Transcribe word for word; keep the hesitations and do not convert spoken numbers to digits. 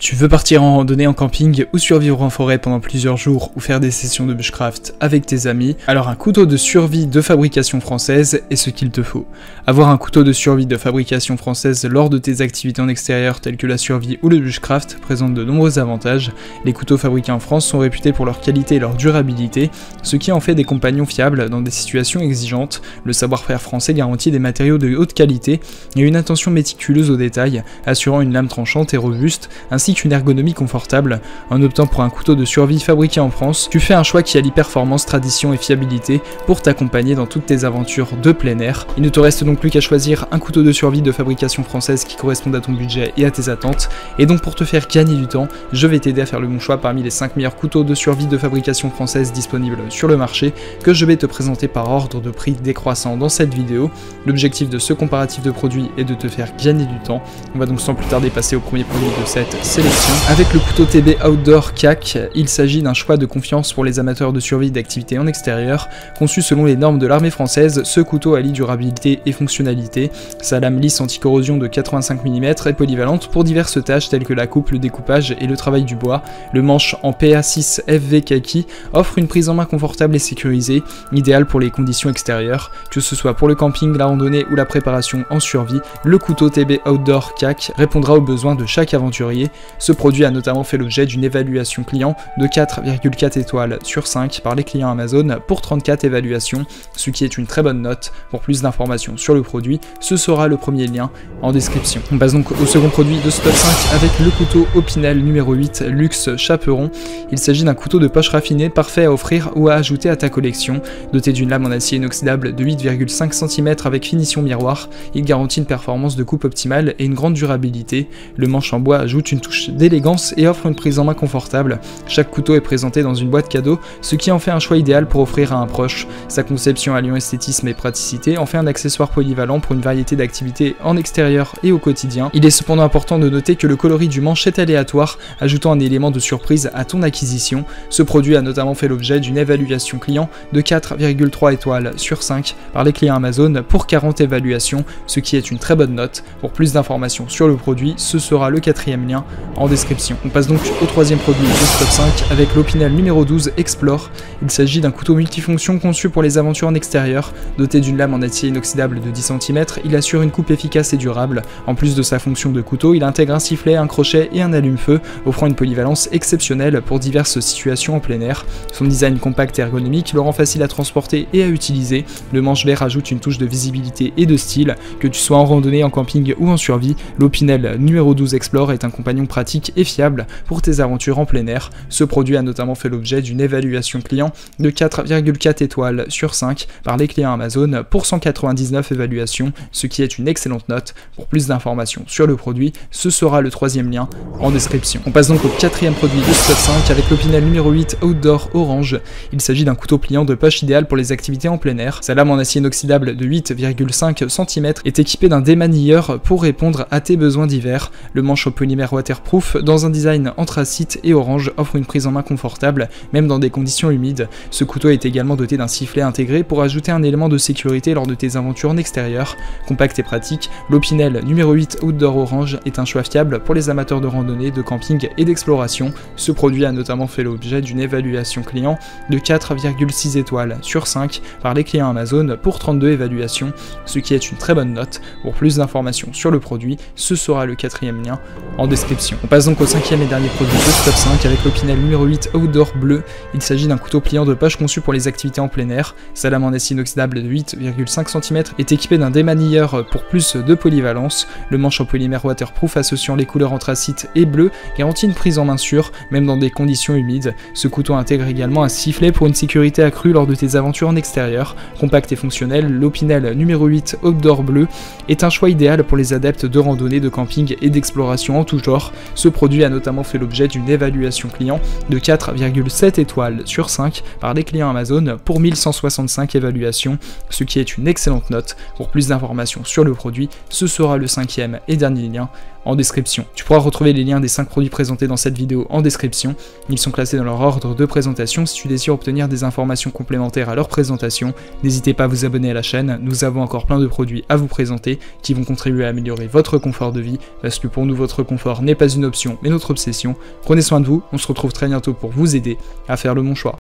Tu veux partir en randonnée en camping ou survivre en forêt pendant plusieurs jours ou faire des sessions de bushcraft avec tes amis, alors un couteau de survie de fabrication française est ce qu'il te faut. Avoir un couteau de survie de fabrication française lors de tes activités en extérieur telles que la survie ou le bushcraft présente de nombreux avantages. Les couteaux fabriqués en France sont réputés pour leur qualité et leur durabilité, ce qui en fait des compagnons fiables dans des situations exigeantes. Le savoir-faire français garantit des matériaux de haute qualité et une attention méticuleuse aux détails, assurant une lame tranchante et robuste, ainsi une ergonomie confortable. En optant pour un couteau de survie fabriqué en France, tu fais un choix qui allie performance, tradition et fiabilité pour t'accompagner dans toutes tes aventures de plein air. Il ne te reste donc plus qu'à choisir un couteau de survie de fabrication française qui corresponde à ton budget et à tes attentes. Et donc pour te faire gagner du temps, je vais t'aider à faire le bon choix parmi les cinq meilleurs couteaux de survie de fabrication française disponibles sur le marché, que je vais te présenter par ordre de prix décroissant dans cette vidéo. L'objectif de ce comparatif de produits est de te faire gagner du temps. On va donc sans plus tarder passer au premier produit de cette série. Avec le couteau T B Outdoor C A C, il s'agit d'un choix de confiance pour les amateurs de survie d'activités en extérieur. Conçu selon les normes de l'armée française, ce couteau allie durabilité et fonctionnalité. Sa lame lisse anti-corrosion de quatre-vingt-cinq millimètres est polyvalente pour diverses tâches telles que la coupe, le découpage et le travail du bois. Le manche en P A six F V kaki offre une prise en main confortable et sécurisée, idéale pour les conditions extérieures. Que ce soit pour le camping, la randonnée ou la préparation en survie, le couteau T B Outdoor C A C répondra aux besoins de chaque aventurier. Ce produit a notamment fait l'objet d'une évaluation client de quatre virgule quatre étoiles sur cinq par les clients Amazon pour trente-quatre évaluations, ce qui est une très bonne note. Pour plus d'informations sur le produit, ce sera le premier lien en description. On passe donc au second produit de ce top cinq avec le couteau Opinel numéro huit Luxe Chaperon. Il s'agit d'un couteau de poche raffiné parfait à offrir ou à ajouter à ta collection. Doté d'une lame en acier inoxydable de huit virgule cinq centimètres avec finition miroir, il garantit une performance de coupe optimale et une grande durabilité. Le manche en bois ajoute une touche d'élégance et offre une prise en main confortable. Chaque couteau est présenté dans une boîte cadeau, ce qui en fait un choix idéal pour offrir à un proche. Sa conception alliant esthétisme et praticité en fait un accessoire polyvalent pour une variété d'activités en extérieur et au quotidien. Il est cependant important de noter que le coloris du manche est aléatoire, ajoutant un élément de surprise à ton acquisition. Ce produit a notamment fait l'objet d'une évaluation client de quatre virgule trois étoiles sur cinq par les clients Amazon pour quarante évaluations, ce qui est une très bonne note. Pour plus d'informations sur le produit, ce sera le quatrième lien en description. On passe donc au troisième produit de ce top cinq avec l'Opinel numéro douze Explore. Il s'agit d'un couteau multifonction conçu pour les aventures en extérieur. Doté d'une lame en acier inoxydable de dix centimètres, il assure une coupe efficace et durable. En plus de sa fonction de couteau, il intègre un sifflet, un crochet et un allume-feu, offrant une polyvalence exceptionnelle pour diverses situations en plein air. Son design compact et ergonomique le rend facile à transporter et à utiliser. Le manche vert ajoute une touche de visibilité et de style. Que tu sois en randonnée, en camping ou en survie, l'Opinel numéro douze Explore est un compagnon pratique et fiable pour tes aventures en plein air. Ce produit a notamment fait l'objet d'une évaluation client de quatre virgule quatre étoiles sur cinq par les clients Amazon pour cent quatre-vingt-dix-neuf évaluations, ce qui est une excellente note. Pour plus d'informations sur le produit, ce sera le troisième lien en description. On passe donc au quatrième produit de ce top cinq avec l'Opinel numéro huit Outdoor Orange. Il s'agit d'un couteau pliant de poche idéal pour les activités en plein air. Sa lame en acier inoxydable de huit virgule cinq centimètres est équipée d'un démanilleur pour répondre à tes besoins divers. Le manche au polymère water Proof dans un design anthracite et orange offre une prise en main confortable, même dans des conditions humides. Ce couteau est également doté d'un sifflet intégré pour ajouter un élément de sécurité lors de tes aventures en extérieur. Compact et pratique, l'Opinel numéro huit Outdoor Orange est un choix fiable pour les amateurs de randonnée, de camping et d'exploration. Ce produit a notamment fait l'objet d'une évaluation client de quatre virgule six étoiles sur cinq par les clients Amazon pour trente-deux évaluations, ce qui est une très bonne note. Pour plus d'informations sur le produit, ce sera le quatrième lien en description. On passe donc au cinquième et dernier produit de ce top cinq avec l'Opinel numéro huit Outdoor Bleu. Il s'agit d'un couteau pliant de poche conçu pour les activités en plein air. Sa lame en acier inoxydable de huit virgule cinq centimètres est équipée d'un démanilleur pour plus de polyvalence. Le manche en polymère waterproof associant les couleurs anthracite et bleu garantit une prise en main sûre, même dans des conditions humides. Ce couteau intègre également un sifflet pour une sécurité accrue lors de tes aventures en extérieur. Compact et fonctionnel, l'Opinel numéro huit Outdoor Bleu est un choix idéal pour les adeptes de randonnée, de camping et d'exploration en tout genre. Ce produit a notamment fait l'objet d'une évaluation client de quatre virgule sept étoiles sur cinq par les clients Amazon pour mille cent soixante-cinq évaluations, ce qui est une excellente note. Pour plus d'informations sur le produit, ce sera le cinquième et dernier lien en description. Tu pourras retrouver les liens des cinq produits présentés dans cette vidéo en description. Ils sont classés dans leur ordre de présentation. Si tu désires obtenir des informations complémentaires à leur présentation, n'hésitez pas à vous abonner à la chaîne. Nous avons encore plein de produits à vous présenter qui vont contribuer à améliorer votre confort de vie, parce que pour nous, votre confort n'est pas une option, mais notre obsession. Prenez soin de vous, on se retrouve très bientôt pour vous aider à faire le bon choix.